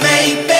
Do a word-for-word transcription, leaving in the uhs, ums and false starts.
baby.